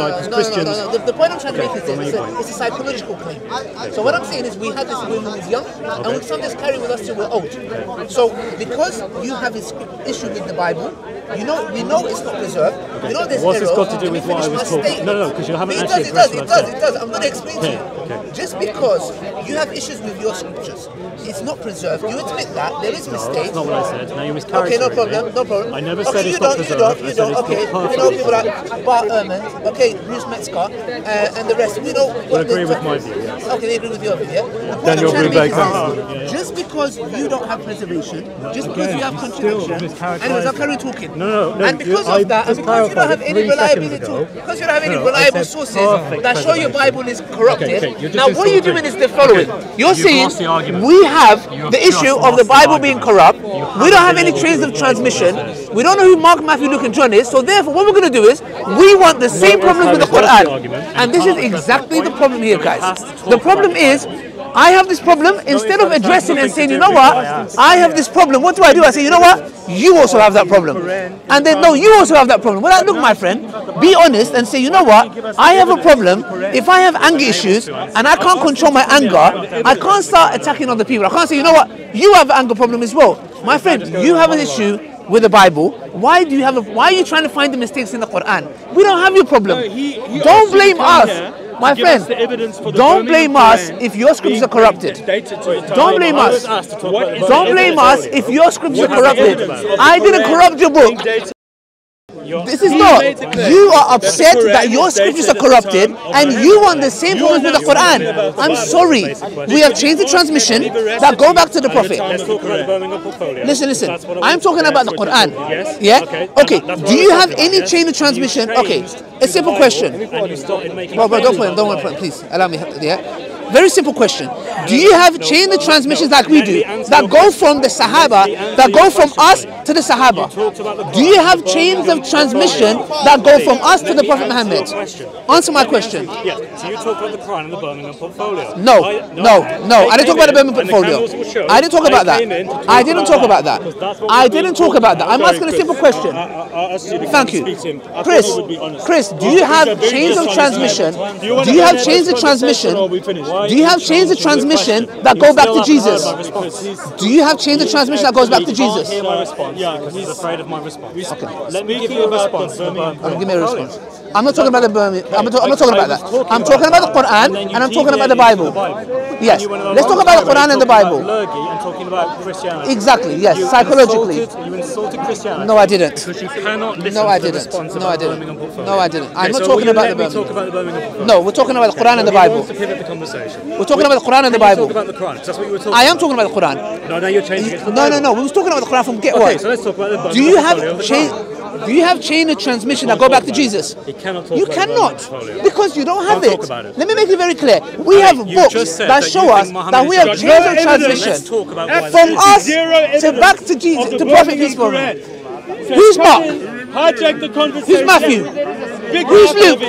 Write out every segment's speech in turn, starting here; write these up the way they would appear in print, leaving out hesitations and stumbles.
life as Christians. No. The point I'm trying to make is it's a psychological claim. So what I'm saying is we had this when we were young, and we sometimes carry with us till we're old. So because you have this issue with the Bible, you know, we know it's not preserved. Okay. We know there's errors. What's this got to do with what I was told? No, because you haven't actually addressed that. It does. I'm going to explain to you. Okay. Just because you have issues with your scriptures, it's not preserved. You admit that there is mistakes. That's not what I said. Now you're mischaracterizing. Okay, no problem. I never said it's not preserved. You know people like Bart Ehrman, Bruce Metzger, and the rest. We know. They agree with my view. Okay, they agree with your view. Daniel Brubeck. Just because you don't have preservation, just because you have contradiction, and as I'm currently talking. No. And because of that, and because you don't have any reliability, because you don't have any reliable sources that show your Bible is corrupted. Okay, now what you're doing is the following. You're saying we have the issue of the Bible being corrupt. We don't have any traces of transmission. We don't know who Mark, Matthew, Luke, and John is. So therefore, what we're going to do is we want the same problems with the Quran. And this is exactly the problem here, guys. The problem is, I have this problem, instead of addressing and saying, you know what, I have this problem, what do? I say, you know what, you also have that problem. And then, no, you also have that problem. Well, look, my friend, be honest and say, you know what, I have a problem. If I have anger issues and I can't control my anger, I can't start attacking other people. I can't say, you know what, you have an anger problem as well. My friend, you have an issue with the Bible. Why are you trying to find the mistakes in the Quran? We don't have your problem. Don't blame us. My friend, don't blame us if your scriptures are corrupted. Don't blame us. Don't blame us if your scriptures are corrupted. I didn't corrupt your book. This is not. You are upset that your scriptures are corrupted and you want the same problems with the Quran. I'm sorry. We have changed the transmission that go back to the Prophet. Listen. I'm talking about the Quran. Yeah? Okay. Do you have any chain of transmission? Okay. A simple question. Bro, go for him. Don't worry, friend. Please. Allow me. Yeah? Very simple question. Do you have chain of transmissions like we do, that go from the Sahaba, that go from us to the Sahaba? Do you have chains of transmission that go from us to the Prophet Muhammad? Answer my question. So you talk about the Quran and the Birmingham portfolio? No. I didn't talk about the Birmingham portfolio. I didn't talk about that. I didn't talk about that. I didn't talk about that. I'm asking a simple question. Thank you. Chris, do you have chains of transmission? Do you have chains of transmission? Do you have chains of transmission that go back to Jesus? Do you have chains of transmission that goes back to Jesus? Yeah, because he's afraid of my response. Okay. Let me give you a response. Give me a response. I'm not talking about the Birmingham. I'm not talking about that. I'm talking about the Quran and I'm talking about the Bible. Yes. Let's talk about the Quran and the Bible. I'm talking about Christianity. Exactly. Yes. Psychologically. You insulted Christianity. No, I didn't. No, I didn't. No, I didn't. I'm not talking about the Birmingham. No, we're talking about the Quran and the Bible. We're talking about the Quran and the Bible. Talk about the Quran, that's what you were talking about. I am talking about the Quran. No, now you're changing it. No. We were talking about the Quran from get what? Okay, so let's talk about the Bible. Do you have chain of transmission that go back to Jesus? You cannot, because you don't have it. Let me make it very clear. We have books that show us that we have chains of transmission from us to back to Jesus, to Prophet Muhammad. Who's Mark? Who's Matthew? Who's Luke?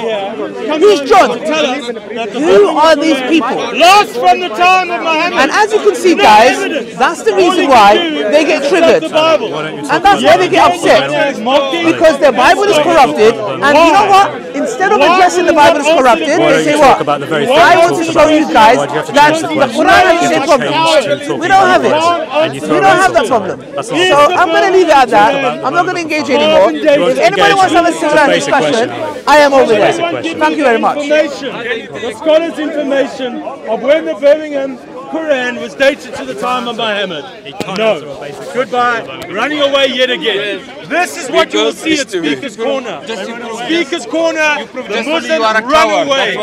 Who's John? Who are these people? Lost from the time of Muhammad. And as you can see, guys, that's the reason why they get triggered. And that's why they get upset. Because their Bible is corrupted. And you know what? Instead of addressing the Bible is corrupted, they say what? I want to show you guys that the Quran has the same problem. We don't have it. We don't have that problem. So I'm going to leave it at that. I'm not going to engage anymore. If anybody wants to have a similar discussion, I am over there. Thank you very much. The scholars' information of when the Birmingham Quran was dated to the time of Muhammad. No. Goodbye. Running away yet again. This is what you will see at Speaker's Corner. Speaker's Corner, the Muslims run away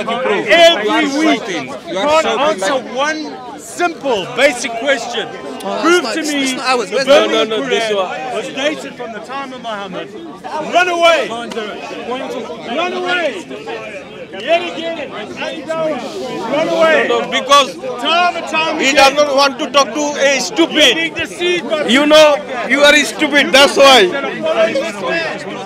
every week. Can't answer one simple, basic question. Prove to me the Birmingham Quran was dated from the time of Muhammad. Run away! Run away! Yet again, run away. Because he does not want to talk to a stupid. You know, you are stupid, that's why.